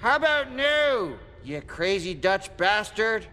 How about no, you crazy Dutch bastard?